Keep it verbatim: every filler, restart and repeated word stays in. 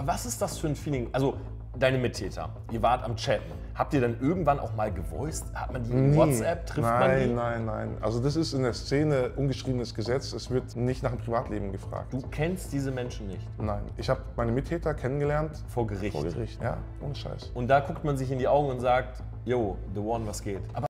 Was ist das für ein Feeling? Also deine Mittäter, ihr wart am Chatten. Habt ihr dann irgendwann auch mal gevoiced? Hat man die in WhatsApp? Trifft nein, man die? Nein, nein, nein. Also das ist in der Szene ungeschriebenes Gesetz. Es wird nicht nach dem Privatleben gefragt. Du kennst diese Menschen nicht? Nein. Ich habe meine Mittäter kennengelernt. Vor Gericht? Vor Gericht, ja. Ohne Scheiß. Und da guckt man sich in die Augen und sagt, yo, the one, was geht? Aber